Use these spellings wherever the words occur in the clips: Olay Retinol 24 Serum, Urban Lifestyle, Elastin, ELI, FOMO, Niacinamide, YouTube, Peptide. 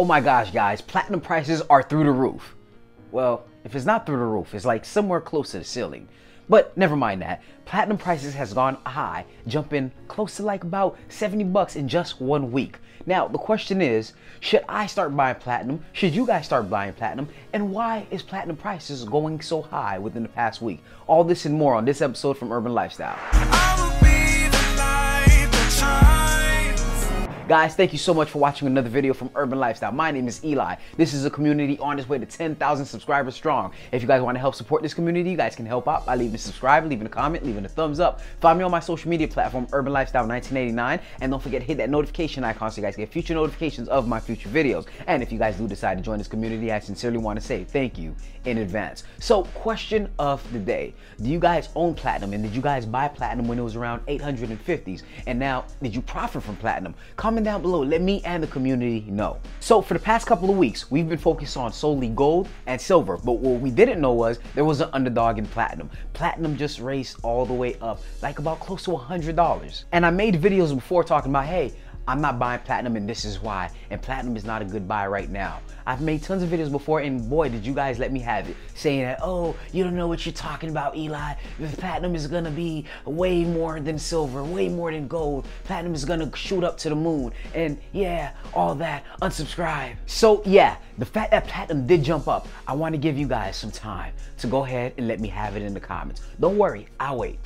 Oh my gosh, guys, platinum prices are through the roof. Well, if it's not through the roof, it's like somewhere close to the ceiling. But never mind that. Platinum prices has gone high, jumping close to like about 70 bucks in just 1 week. Now, the question is, should I start buying platinum? Should you guys start buying platinum? And why is platinum prices going so high within the past week? All this and more on this episode from Urban Lifestyle. Guys, thank you so much for watching another video from Urban Lifestyle. My name is Eli. This is a community on its way to 10,000 subscribers strong. If you guys want to help support this community, you guys can help out by leaving a subscribe, leaving a comment, leaving a thumbs up. Find me on my social media platform, Urban Lifestyle 1989. And don't forget to hit that notification icon so you guys get future notifications of my future videos. And if you guys do decide to join this community, I sincerely want to say thank you in advance. So, question of the day. Do you guys own platinum? And did you guys buy platinum when it was around 850s? And now, did you profit from platinum? Comment down below, let me and the community know. So for the past couple of weeks, we've been focused on solely gold and silver, but what we didn't know was there was an underdog in platinum. Platinum just raced all the way up, like about close to $100. And I made videos before talking about, hey, I'm not buying platinum and this is why, and platinum is not a good buy right now. I've made tons of videos before and boy, did you guys let me have it, saying that, oh, you don't know what you're talking about, Eli. Platinum is gonna be way more than silver, way more than gold. Platinum is gonna shoot up to the moon, and yeah, all that, unsubscribe. So yeah, the fact that platinum did jump up, I wanna give you guys some time to go ahead and let me have it in the comments. Don't worry, I'll wait.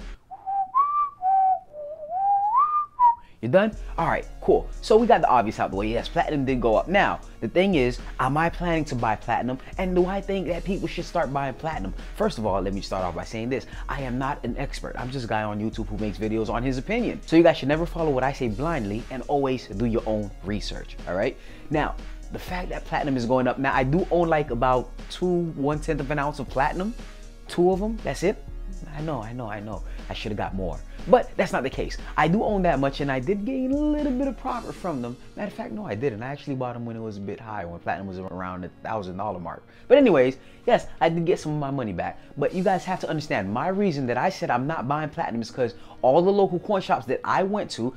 You done? All right, cool. So we got the obvious out the way. Yes, platinum did go up. Now, the thing is, am I planning to buy platinum? And do I think that people should start buying platinum? First of all, let me start off by saying this. I am not an expert. I'm just a guy on YouTube who makes videos on his opinion. So you guys should never follow what I say blindly and always do your own research, all right? Now, the fact that platinum is going up. Now, I do own like about 1/10 of an ounce of platinum, 2 of them, that's it. I know. I should have got more. But that's not the case. I do own that much and I did gain a little bit of profit from them. Matter of fact, no, I didn't. I actually bought them when it was a bit higher, when platinum was around the $1,000 mark. But anyways, yes, I did get some of my money back. But you guys have to understand, my reason that I said I'm not buying platinum is because all the local coin shops that I went to,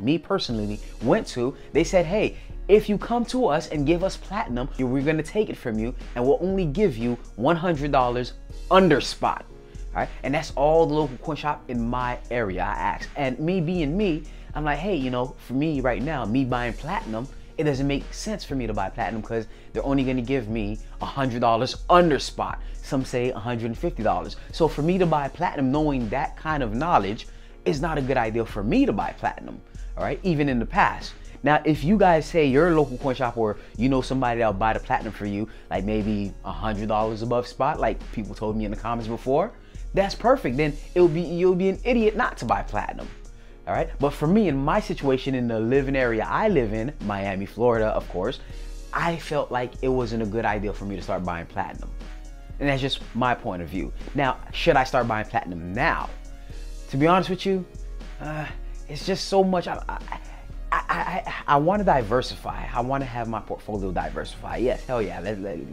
me personally, went to, they said, hey, if you come to us and give us platinum, we're gonna take it from you and we'll only give you $100 under spot. All right, and that's all the local coin shop in my area I asked. And me being me, I'm like, hey, you know, for me right now, me buying platinum, it doesn't make sense for me to buy platinum because they're only gonna give me $100 under spot. Some say $150. So for me to buy platinum, knowing that kind of knowledge, is not a good idea for me to buy platinum, all right, even in the past. Now, if you guys say you're a local coin shop or you know somebody that'll buy the platinum for you, like maybe $100 above spot, like people told me in the comments before, that's perfect. Then you'll be an idiot not to buy platinum. All right, but for me, in my situation, in the living area I live in, Miami, Florida, of course, I felt like it wasn't a good idea for me to start buying platinum. And that's just my point of view. Now, should I start buying platinum now? To be honest with you, it's just so much. I want to diversify. I want to have my portfolio diversify. Yes, hell yeah,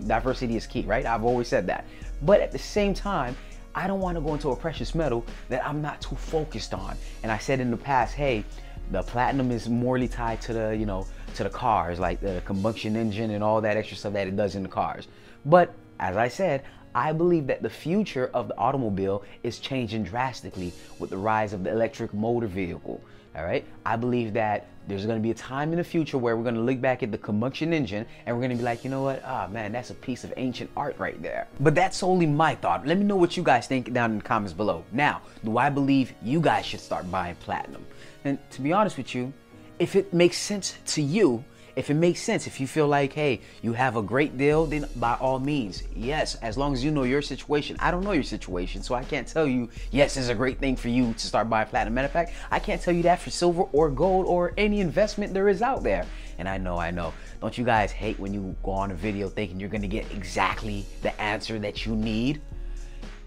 diversity is key, right? I've always said that. But at the same time, I don't want to go into a precious metal that I'm not too focused on. And I said in the past, hey, the platinum is morally tied to the, you know, to the cars, like the combustion engine and all that extra stuff that it does in the cars. But as I said, I believe that the future of the automobile is changing drastically with the rise of the electric motor vehicle, all right? I believe that there's gonna be a time in the future where we're gonna look back at the combustion engine and we're gonna be like, you know what, ah, man, that's a piece of ancient art right there. But that's only my thought. Let me know what you guys think down in the comments below. Now, do I believe you guys should start buying platinum? And to be honest with you, if it makes sense to you, if it makes sense, if you feel like, hey, you have a great deal, then by all means, yes, as long as you know your situation. I don't know your situation, so I can't tell you, yes, it's a great thing for you to start buying platinum. Matter of fact, I can't tell you that for silver or gold or any investment there is out there. And I know. Don't you guys hate when you go on a video thinking you're gonna get exactly the answer that you need?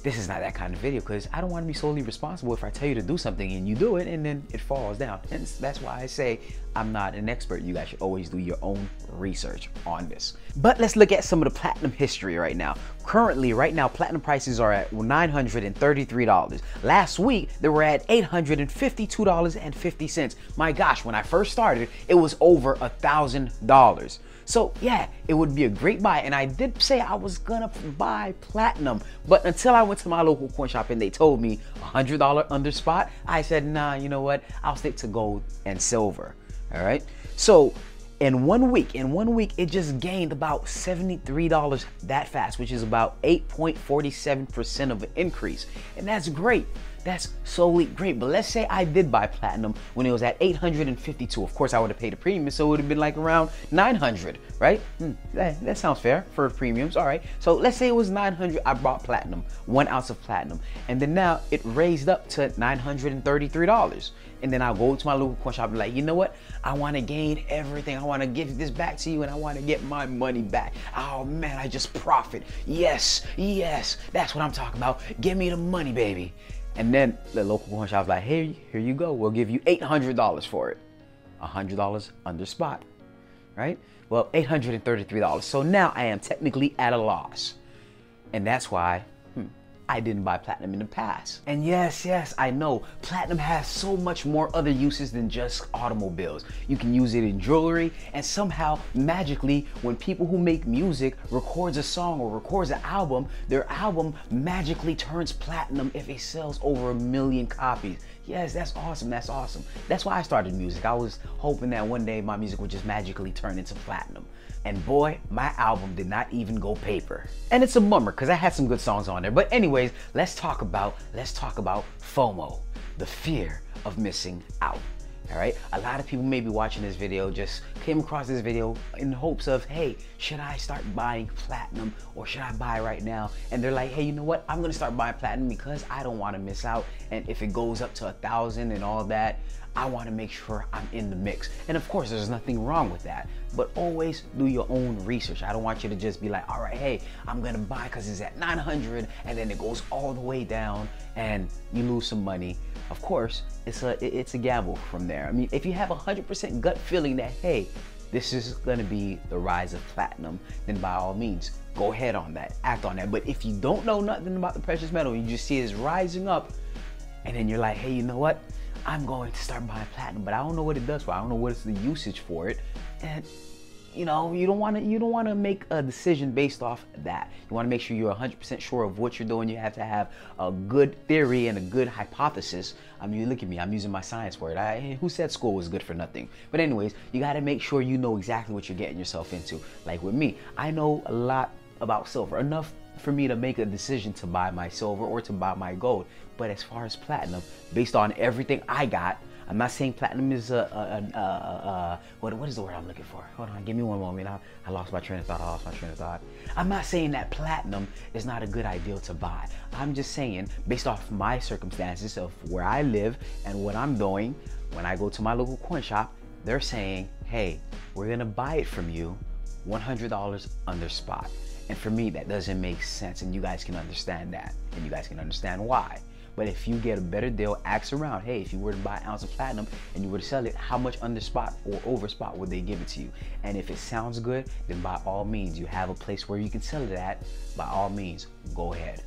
This is not that kind of video because I don't want to be solely responsible if I tell you to do something and you do it and then it falls down. Hence, that's why I say I'm not an expert. You guys should always do your own research on this. But let's look at some of the platinum history right now. Currently, right now, platinum prices are at $933. Last week, they were at $852.50. My gosh, when I first started, it was over $1,000. So yeah, it would be a great buy. And I did say I was gonna buy platinum, but until I went to my local coin shop and they told me $100 under spot, I said, nah, you know what? I'll stick to gold and silver, all right? So in one week, it just gained about $73 that fast, which is about 8.47% of an increase. And that's great. That's solely great. But let's say I did buy platinum when it was at $852. Of course, I would have paid a premium, so it would have been like around $900, right? That sounds fair for premiums, all right. So let's say it was $900, I bought platinum, 1 ounce of platinum, and then now it raised up to $933. And then I'll go to my local coin shop and be like, you know what? I wanna gain everything. I wanna give this back to you and I wanna get my money back. Oh man, I just profit. Yes, yes, that's what I'm talking about. Give me the money, baby. And then the local coin shop's like, hey, here you go. We'll give you $800 for it. $100 under spot, right? Well, $833. So now I am technically at a loss. And that's why I didn't buy platinum in the past. And yes, I know platinum has so much more other uses than just automobiles. You can use it in jewelry, and somehow magically when people who make music records a song or records an album, their album magically turns platinum if it sells over 1 million copies. Yes, that's awesome, that's awesome. That's why I started music. I was hoping that one day my music would just magically turn into platinum. And boy, my album did not even go paper. And it's a bummer, because I had some good songs on there. But anyways, let's talk about FOMO, the fear of missing out. All right, a lot of people may be watching this video, just came across this video in hopes of, hey, should I start buying platinum or should I buy right now? And they're like, hey, you know what? I'm gonna start buying platinum because I don't wanna miss out. And if it goes up to 1,000 and all that, I wanna make sure I'm in the mix. And of course, there's nothing wrong with that, but always do your own research. I don't want you to just be like, all right, hey, I'm gonna buy because it's at 900 and then it goes all the way down and you lose some money. Of course, it's a gamble from there. I mean, if you have 100% gut feeling that, hey, this is gonna be the rise of platinum, then by all means, go ahead on that, act on that. But if you don't know nothing about the precious metal, you just see it's rising up, and then you're like, hey, you know what? I'm going to start buying platinum, but I don't know what it does for. I don't know what's the usage for it. And you know, you don't want to make a decision based off that. You want to make sure you're 100% sure of what you're doing. You have to have a good theory and a good hypothesis. I mean, look at me, I'm using my science word. Who said school was good for nothing? But anyways, you got to make sure you know exactly what you're getting yourself into. Like with me, I know a lot about silver, enough for me to make a decision to buy my silver or to buy my gold. But as far as platinum, based on everything I got, I'm not saying platinum is what is the word I'm looking for? Hold on, give me one moment. I lost my train of thought, I'm not saying that platinum is not a good idea to buy. I'm just saying, based off my circumstances of where I live and what I'm doing, when I go to my local coin shop, they're saying, hey, we're gonna buy it from you, $100 under spot. And for me, that doesn't make sense, and you guys can understand that, and you guys can understand why. But if you get a better deal, ask around, hey, if you were to buy an ounce of platinum and you were to sell it, how much under spot or over spot would they give it to you? And if it sounds good, then by all means, you have a place where you can sell it at, by all means, go ahead.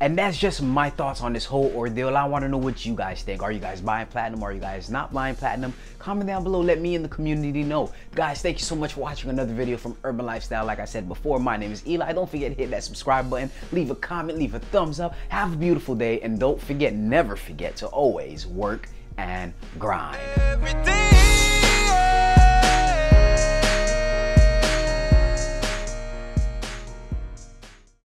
And that's just my thoughts on this whole ordeal. I wanna know what you guys think. Are you guys buying platinum? Are you guys not buying platinum? Comment down below, let me in the community know. Guys, thank you so much for watching another video from Urban Lifestyle. Like I said before, my name is Eli. Don't forget to hit that subscribe button, leave a comment, leave a thumbs up. Have a beautiful day, and don't forget, never forget to always work and grind.